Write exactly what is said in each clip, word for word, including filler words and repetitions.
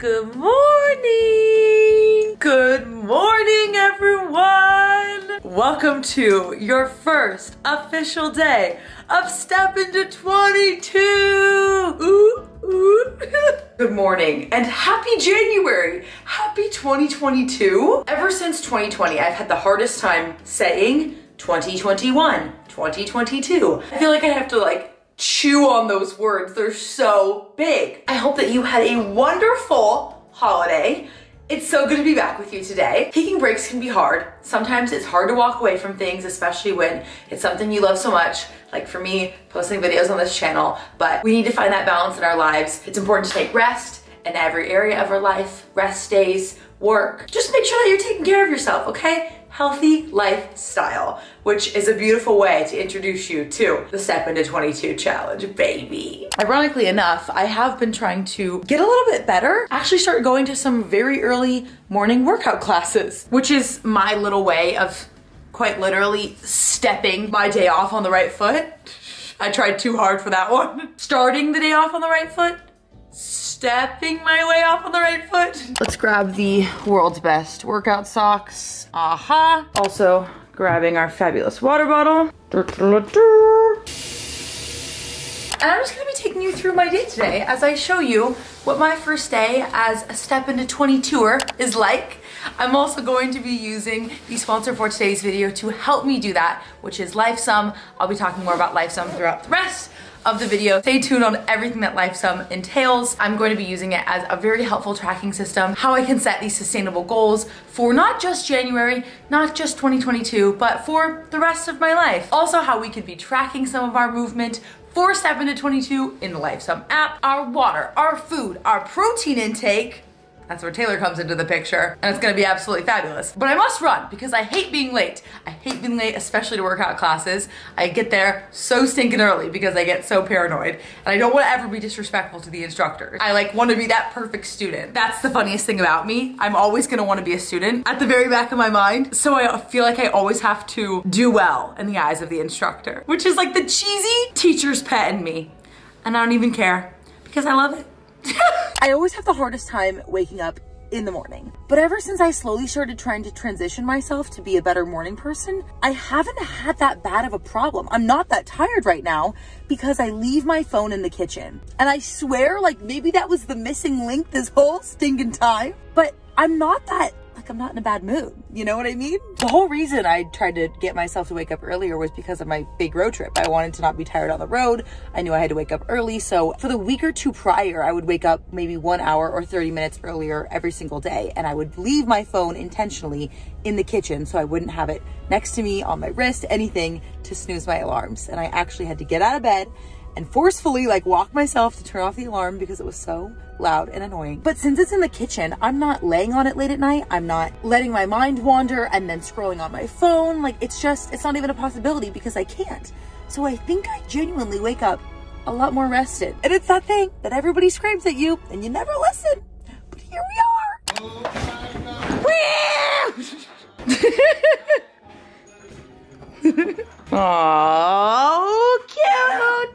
Good morning! Good morning, everyone! Welcome to your first official day of Step Into twenty-two! Ooh, ooh. Good morning and happy January! Happy twenty twenty-two! Ever since twenty twenty, I've had the hardest time saying twenty twenty-one, twenty twenty-two. I feel like I have to like chew on those words, they're so big. I hope that you had a wonderful holiday. It's so good to be back with you today. Taking breaks can be hard. Sometimes it's hard to walk away from things, especially when it's something you love so much, like for me, posting videos on this channel, but we need to find that balance in our lives. It's important to take rest in every area of our life, rest days, work. Just make sure that you're taking care of yourself, okay? Healthy lifestyle, which is a beautiful way to introduce you to the Step Into twenty-two challenge, baby. Ironically enough, I have been trying to get a little bit better. Actually start going to some very early morning workout classes, which is my little way of quite literally stepping my day off on the right foot. I tried too hard for that one. Starting the day off on the right foot. Stepping my way off on the right foot. Let's grab the world's best workout socks. Aha. Uh-huh. Also grabbing our fabulous water bottle. And I'm just gonna be taking you through my day today as I show you what my first day as a Step Into twenty-two-er is like. I'm also going to be using the sponsor for today's video to help me do that, which is Lifesum. I'll be talking more about Lifesum throughout the rest of the video. Stay tuned on everything that Lifesum entails. I'm going to be using it as a very helpful tracking system, how I can set these sustainable goals for not just January, not just twenty twenty-two, but for the rest of my life. Also how we could be tracking some of our movement for Step Into twenty-two in the Lifesum app, our water, our food, our protein intake. That's where Taylor comes into the picture, and it's gonna be absolutely fabulous. But I must run because I hate being late. I hate being late, especially to workout classes. I get there so stinking early because I get so paranoid, and I don't wanna ever be disrespectful to the instructors. I like wanna be that perfect student. That's the funniest thing about me. I'm always gonna wanna be a student at the very back of my mind, so I feel like I always have to do well in the eyes of the instructor, which is like the cheesy teacher's pet in me. And I don't even care because I love it. I always have the hardest time waking up in the morning, but ever since I slowly started trying to transition myself to be a better morning person, I haven't had that bad of a problem. I'm not that tired right now because I leave my phone in the kitchen, and I swear like maybe that was the missing link this whole stinking time, but I'm not that, like I'm not in a bad mood. You know what I mean? The whole reason I tried to get myself to wake up earlier was because of my big road trip. I wanted to not be tired on the road. I knew I had to wake up early. So for the week or two prior, I would wake up maybe one hour or thirty minutes earlier every single day. And I would leave my phone intentionally in the kitchen so I wouldn't have it next to me, on my wrist, anything to snooze my alarms. And I actually had to get out of bed and forcefully like walk myself to turn off the alarm because it was so loud and annoying. But since it's in the kitchen, I'm not laying on it late at night. I'm not letting my mind wander and then scrolling on my phone. Like it's just, it's not even a possibility because I can't. So I think I genuinely wake up a lot more rested. And it's that thing that everybody screams at you and you never listen, but here we are. Oh, cute.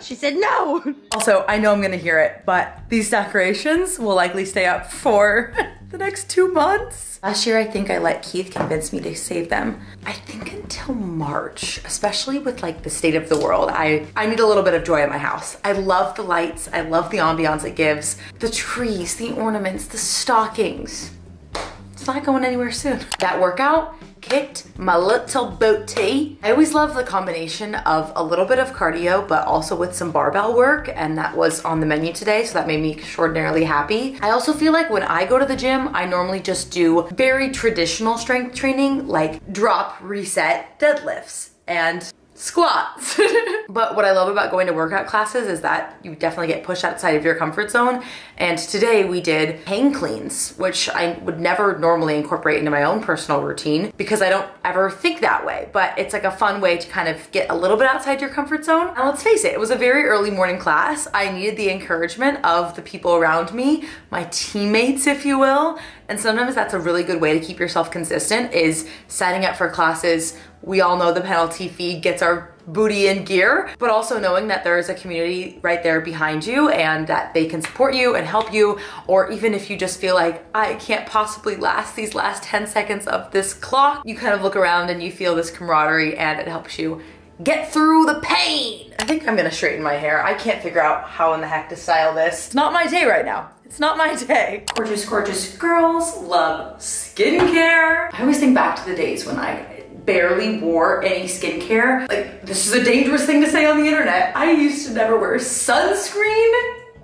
She said no. Also, I know I'm gonna hear it, but these decorations will likely stay up for the next two months. Last year, I think I let Keith convince me to save them. I think until March, especially with like the state of the world, I, I need a little bit of joy at my house. I love the lights. I love the ambiance it gives. The trees, the ornaments, the stockings. It's not going anywhere soon. That workout kicked my little booty. I always love the combination of a little bit of cardio, but also with some barbell work, and that was on the menu today, so that made me extraordinarily happy. I also feel like when I go to the gym, I normally just do very traditional strength training, like drop, reset, deadlifts, and squats. But what I love about going to workout classes is that you definitely get pushed outside of your comfort zone. And today we did hang cleans, which I would never normally incorporate into my own personal routine because I don't ever think that way. But it's like a fun way to kind of get a little bit outside your comfort zone. And let's face it, it was a very early morning class. I needed the encouragement of the people around me, my teammates, if you will. And sometimes that's a really good way to keep yourself consistent, is setting up for classes we all know the penalty fee gets our booty in gear, but also knowing that there is a community right there behind you and that they can support you and help you. Or even if you just feel like, I can't possibly last these last ten seconds of this clock, you kind of look around and you feel this camaraderie and it helps you get through the pain. I think I'm gonna straighten my hair. I can't figure out how in the heck to style this. It's not my day right now. It's not my day. Gorgeous, gorgeous girls love skincare. I always think back to the days when I barely wore any skincare. Like, this is a dangerous thing to say on the internet. I used to never wear sunscreen.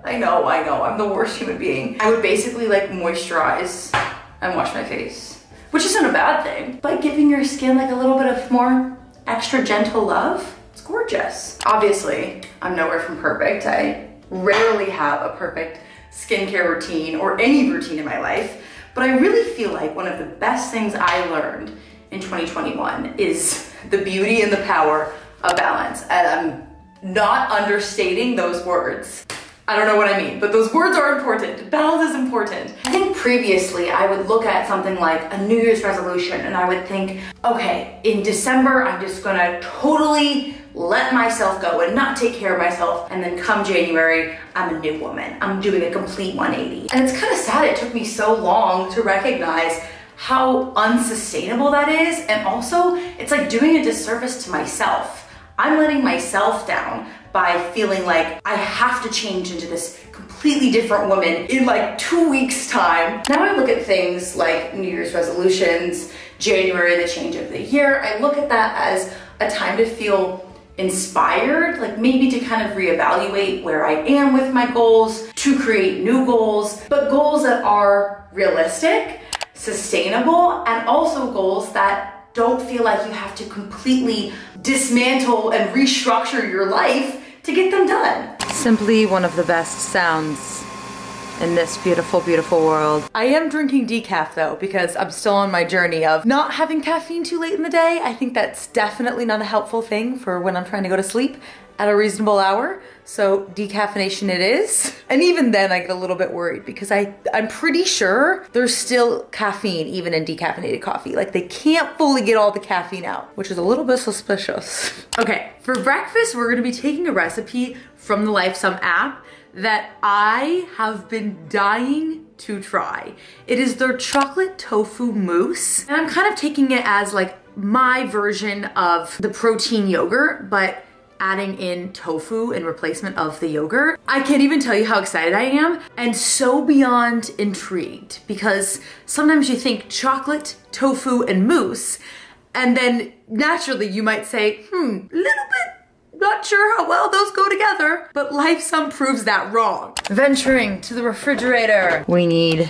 I know, I know, I'm the worst human being. I would basically like moisturize and wash my face, which isn't a bad thing, but giving your skin like a little bit of more extra gentle love, it's gorgeous. Obviously, I'm nowhere from perfect. I rarely have a perfect skincare routine or any routine in my life, but I really feel like one of the best things I learned in twenty twenty-one is the beauty and the power of balance. And I'm not understating those words. I don't know what I mean, but those words are important. Balance is important. I think previously I would look at something like a New Year's resolution and I would think, okay, in December, I'm just gonna totally let myself go and not take care of myself. And then come January, I'm a new woman. I'm doing a complete one eighty. And it's kind of sad it took me so long to recognize how unsustainable that is. And also, it's like doing a disservice to myself. I'm letting myself down by feeling like I have to change into this completely different woman in like two weeks time. Now I look at things like New Year's resolutions, January, the change of the year. I look at that as a time to feel inspired, like maybe to kind of reevaluate where I am with my goals, to create new goals, but goals that are realistic, sustainable, and also goals that don't feel like you have to completely dismantle and restructure your life to get them done. Simply one of the best sounds in this beautiful, beautiful world. I am drinking decaf though, because I'm still on my journey of not having caffeine too late in the day. I think that's definitely not a helpful thing for when I'm trying to go to sleep at a reasonable hour. So decaffeination it is. And even then I get a little bit worried because I, I'm pretty sure there's still caffeine even in decaffeinated coffee. Like they can't fully get all the caffeine out, which is a little bit suspicious. Okay, for breakfast, we're gonna be taking a recipe from the Lifesum app that I have been dying to try. It is their chocolate tofu mousse. And I'm kind of taking it as like my version of the protein yogurt, but adding in tofu in replacement of the yogurt. I can't even tell you how excited I am and so beyond intrigued, because sometimes you think chocolate, tofu, and mousse, and then naturally you might say, hmm, little bit, not sure how well those go together, but Lifesum proves that wrong. Venturing to the refrigerator. We need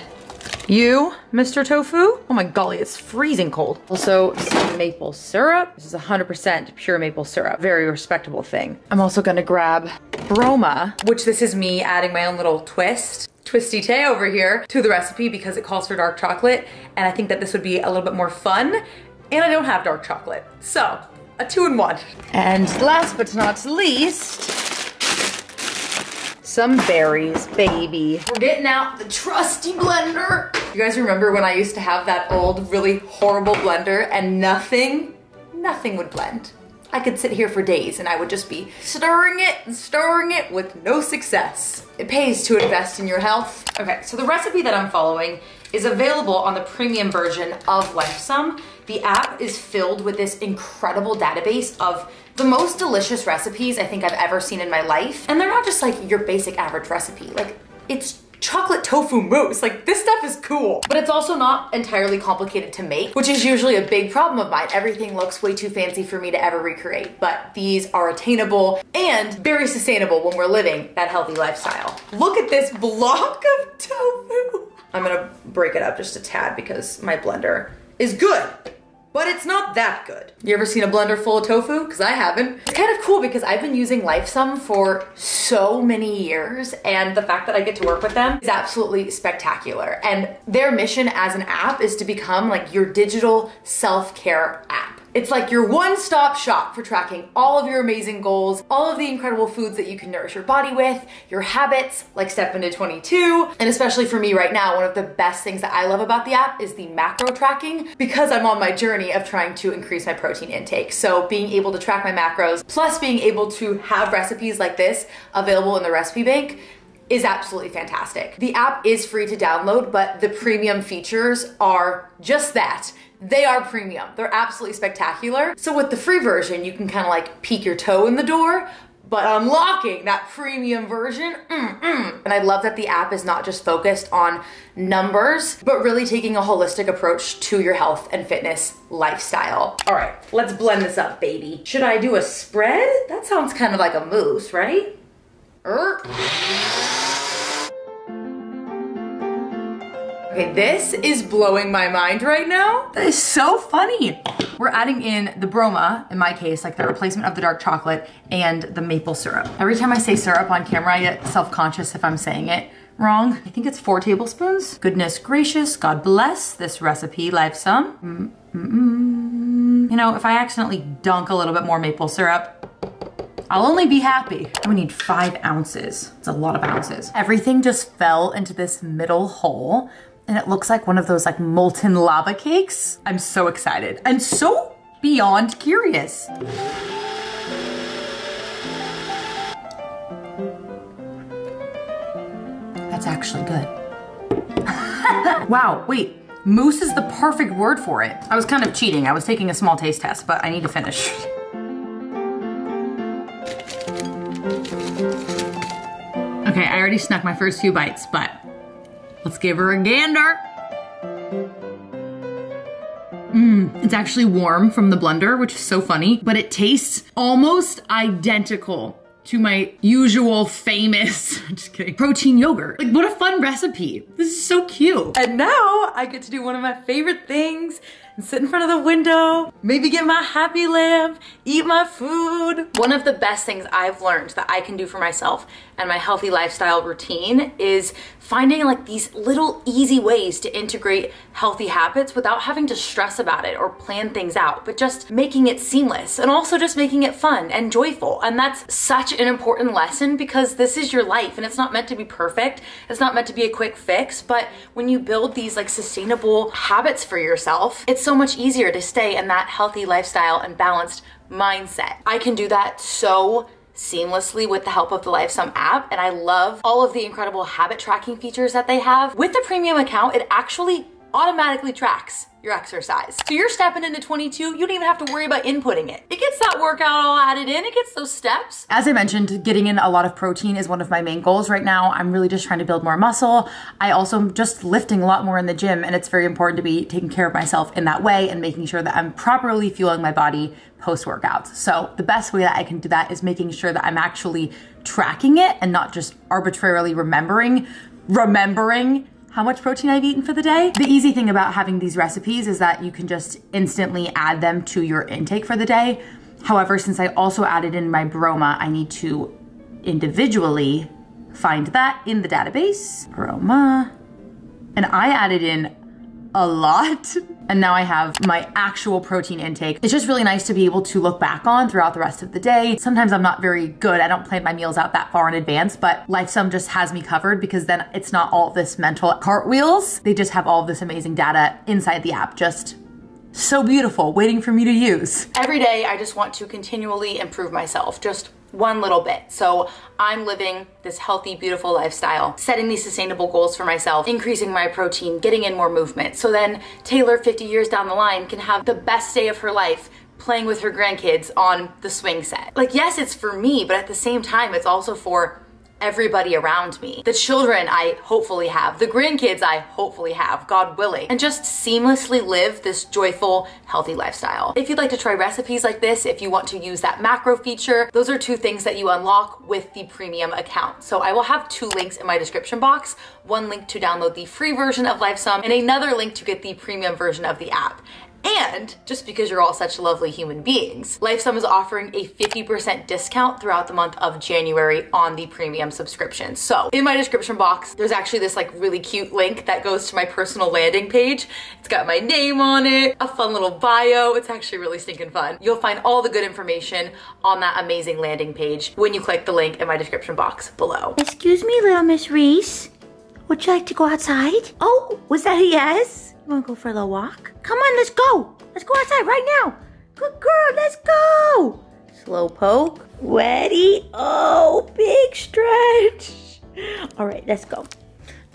you, Mister Tofu. Oh my golly, it's freezing cold. Also, some maple syrup. This is one hundred percent pure maple syrup. Very respectable thing. I'm also gonna grab Broma, which this is me adding my own little twist, twisty tay over here, to the recipe because it calls for dark chocolate. And I think that this would be a little bit more fun. And I don't have dark chocolate. So, a two in one. And last but not least, some berries, baby. We're getting out the trusty blender. You guys remember when I used to have that old, really horrible blender and nothing, nothing would blend. I could sit here for days and I would just be stirring it and stirring it with no success. It pays to invest in your health. Okay, so the recipe that I'm following is available on the premium version of Lifesum. The app is filled with this incredible database of the most delicious recipes I think I've ever seen in my life. And they're not just like your basic average recipe. Like, it's chocolate tofu mousse. Like, this stuff is cool. But it's also not entirely complicated to make, which is usually a big problem of mine. Everything looks way too fancy for me to ever recreate, but these are attainable and very sustainable when we're living that healthy lifestyle. Look at this block of tofu. I'm gonna break it up just a tad because my blender is good, but it's not that good. You ever seen a blender full of tofu? Because I haven't. It's kind of cool because I've been using Lifesum for so many years, and the fact that I get to work with them is absolutely spectacular. And their mission as an app is to become like your digital self-care app. It's like your one-stop shop for tracking all of your amazing goals, all of the incredible foods that you can nourish your body with, your habits, like Step Into twenty-two. And especially for me right now, one of the best things that I love about the app is the macro tracking, because I'm on my journey of trying to increase my protein intake. So being able to track my macros, plus being able to have recipes like this available in the recipe bank, is absolutely fantastic. The app is free to download, but the premium features are just that. They are premium. They're absolutely spectacular. So with the free version, you can kind of like peek your toe in the door, but unlocking that premium version, mm-mm. And I love that the app is not just focused on numbers, but really taking a holistic approach to your health and fitness lifestyle. All right, let's blend this up, baby. Should I do a spread? That sounds kind of like a mousse, right? Er Okay, this is blowing my mind right now. That is so funny. We're adding in the Broma, in my case, like the replacement of the dark chocolate and the maple syrup. Every time I say syrup on camera, I get self-conscious if I'm saying it wrong. I think it's four tablespoons. Goodness gracious, God bless this recipe, Lifesum. Mm-mm-mm. You know, if I accidentally dunk a little bit more maple syrup, I'll only be happy. We need five ounces. It's a lot of ounces. Everything just fell into this middle hole. And it looks like one of those like molten lava cakes. I'm so excited. I'm so beyond curious. That's actually good. Wow, wait, mousse is the perfect word for it. I was kind of cheating. I was taking a small taste test, but I need to finish. Okay, I already snuck my first few bites, but let's give her a gander. Mmm, it's actually warm from the blender, which is so funny, but it tastes almost identical to my usual famous, just kidding, protein yogurt. Like, what a fun recipe. This is so cute. And now I get to do one of my favorite things and sit in front of the window, maybe get my happy lamp, eat my food. One of the best things I've learned that I can do for myself and my healthy lifestyle routine is finding like these little easy ways to integrate healthy habits without having to stress about it or plan things out, but just making it seamless and also just making it fun and joyful. And that's such an important lesson, because this is your life and it's not meant to be perfect. It's not meant to be a quick fix, but when you build these like sustainable habits for yourself, it's so much easier to stay in that healthy lifestyle and balanced mindset. I can do that so seamlessly with the help of the Lifesum app, and I love all of the incredible habit tracking features that they have. With the premium account, it actually automatically tracks your exercise. So you're stepping into twenty-two, you don't even have to worry about inputting it. It gets that workout all added in, it gets those steps. As I mentioned, getting in a lot of protein is one of my main goals right now. I'm really just trying to build more muscle. I also am just lifting a lot more in the gym, and it's very important to be taking care of myself in that way and making sure that I'm properly fueling my body post-workouts. So the best way that I can do that is making sure that I'm actually tracking it and not just arbitrarily remembering, remembering how much protein I've eaten for the day. The easy thing about having these recipes is that you can just instantly add them to your intake for the day. However, since I also added in my Broma, I need to individually find that in the database. Broma. And I added in a lot. And now I have my actual protein intake. It's just really nice to be able to look back on throughout the rest of the day. Sometimes I'm not very good. I don't plan my meals out that far in advance, but Lifesum just has me covered, because then it's not all this mental cartwheels. They just have all this amazing data inside the app, just so beautiful, waiting for me to use. Every day, I just want to continually improve myself, just one little bit. So I'm living this healthy, beautiful lifestyle, setting these sustainable goals for myself, increasing my protein, getting in more movement. So then Taylor, fifty years down the line, can have the best day of her life playing with her grandkids on the swing set. Like, yes, it's for me, but at the same time, it's also for everybody around me. The children I hopefully have, the grandkids I hopefully have, God willing, and just seamlessly live this joyful, healthy lifestyle. If you'd like to try recipes like this, if you want to use that macro feature, those are two things that you unlock with the premium account. So I will have two links in my description box, one link to download the free version of Lifesum and another link to get the premium version of the app. And just because you're all such lovely human beings, Lifesum is offering a fifty percent discount throughout the month of January on the premium subscription. So in my description box, there's actually this like really cute link that goes to my personal landing page. It's got my name on it, a fun little bio. It's actually really stinking fun. You'll find all the good information on that amazing landing page when you click the link in my description box below. Excuse me, little Miss Reese. Would you like to go outside? Oh, was that a yes? You wanna go for a little walk? Come on, let's go. Let's go outside right now. Good girl, let's go. Slow poke. Ready? Oh, big stretch. All right, let's go.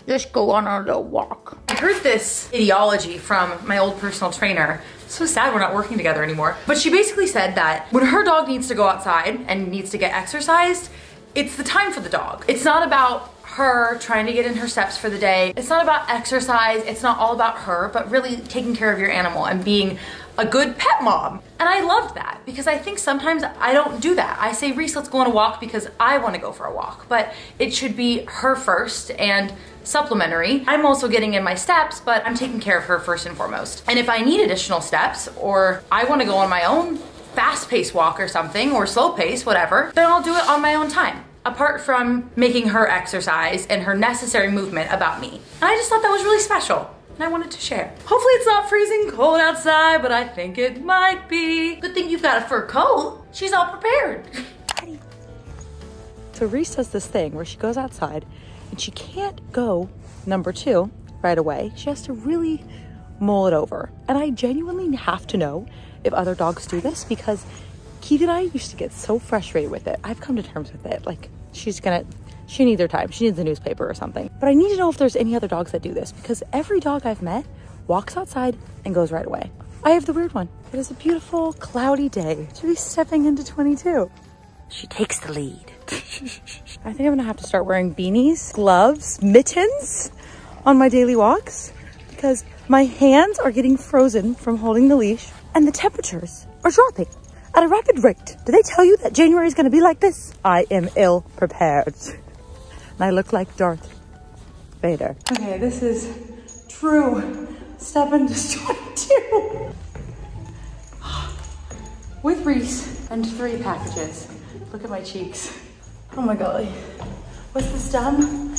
Let's go on our little walk. I heard this ideology from my old personal trainer. So sad we're not working together anymore. But she basically said that when her dog needs to go outside and needs to get exercised, it's the time for the dog. It's not about her trying to get in her steps for the day. It's not about exercise. It's not all about her, but really taking care of your animal and being a good pet mom. And I loved that because I think sometimes I don't do that. I say, Reese, let's go on a walk because I want to go for a walk, but it should be her first and supplementary. I'm also getting in my steps, but I'm taking care of her first and foremost. And if I need additional steps or I want to go on my own fast-paced walk or something, or slow-paced, whatever, then I'll do it on my own time. Apart from making her exercise and her necessary movement about me. And I just thought that was really special. And I wanted to share. Hopefully it's not freezing cold outside, but I think it might be. Good thing you've got a fur coat. She's all prepared. So Reese does this thing where she goes outside and she can't go number two right away. She has to really mull it over. And I genuinely have to know if other dogs do this because Keith and I used to get so frustrated with it. I've come to terms with it. Like she's gonna, she needs her time. She needs a newspaper or something. But I need to know if there's any other dogs that do this because every dog I've met walks outside and goes right away. I have the weird one. It is a beautiful cloudy day to be stepping into twenty-two. She takes the lead. I think I'm gonna have to start wearing beanies, gloves, mittens on my daily walks because my hands are getting frozen from holding the leash and the temperatures are dropping at a rapid rate. Did they tell you that January is going to be like this? I am ill prepared. And I look like Darth Vader. Okay, this is true. Step into twenty-two. With Reese and three packages. Look at my cheeks. Oh my golly. Was this done?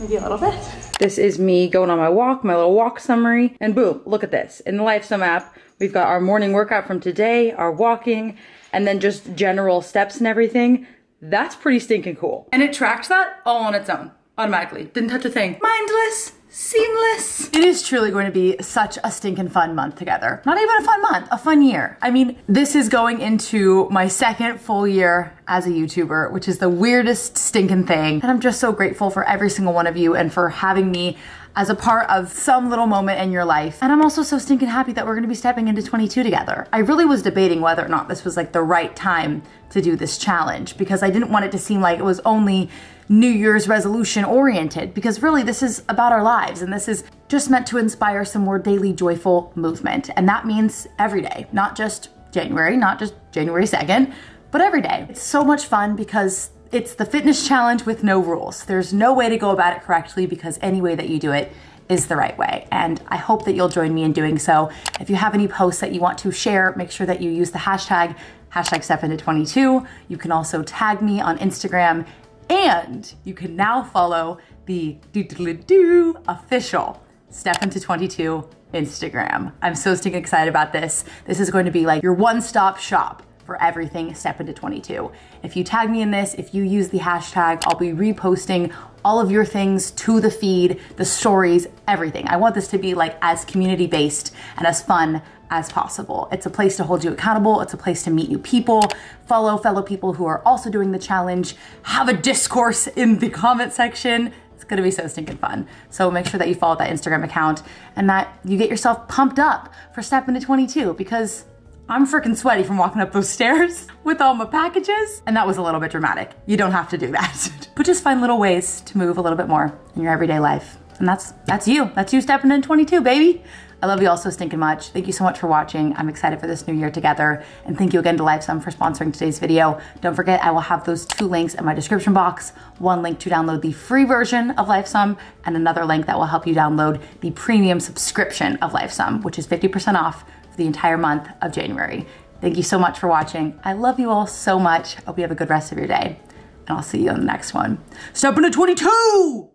Maybe a little bit. This is me going on my walk, my little walk summary, and boom, look at this. In the Lifesum app, we've got our morning workout from today, our walking, and then just general steps and everything. That's pretty stinking cool. And it tracked that all on its own, automatically. Didn't touch a thing. Mindless, seamless. It is truly going to be such a stinking fun month together. Not even a fun month, a fun year. I mean, this is going into my second full year as a YouTuber, which is the weirdest stinking thing. And I'm just so grateful for every single one of you and for having me as a part of some little moment in your life. And I'm also so stinking happy that we're gonna be stepping into twenty-two together. I really was debating whether or not this was like the right time to do this challenge because I didn't want it to seem like it was only New Year's resolution oriented because really this is about our lives and this is just meant to inspire some more daily joyful movement. And that means every day, not just January, not just January second, but every day. It's so much fun because it's the fitness challenge with no rules. There's no way to go about it correctly because any way that you do it is the right way. And I hope that you'll join me in doing so. If you have any posts that you want to share, make sure that you use the hashtag, hashtag step into twenty-two. You can also tag me on Instagram and you can now follow the do-do-do-do official step into twenty-two Instagram. I'm so stinking excited about this. This is going to be like your one-stop shop for everything step into twenty-two. If you tag me in this, if you use the hashtag, I'll be reposting all of your things to the feed, the stories, everything. I want this to be like as community-based and as fun as possible. It's a place to hold you accountable. It's a place to meet new people, follow fellow people who are also doing the challenge, have a discourse in the comment section. It's gonna be so stinking fun. So make sure that you follow that Instagram account and that you get yourself pumped up for step into twenty-two because I'm freaking sweaty from walking up those stairs with all my packages. And that was a little bit dramatic. You don't have to do that. But just find little ways to move a little bit more in your everyday life. And that's that's you. That's you stepping in twenty-two, baby. I love you all so stinking much. Thank you so much for watching. I'm excited for this new year together. And thank you again to Lifesum for sponsoring today's video. Don't forget, I will have those two links in my description box. One link to download the free version of Lifesum and another link that will help you download the premium subscription of Lifesum, which is fifty percent off for the entire month of January. Thank you so much for watching. I love you all so much. Hope you have a good rest of your day. And I'll see you on the next one. Step into twenty-two!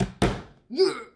Yeah.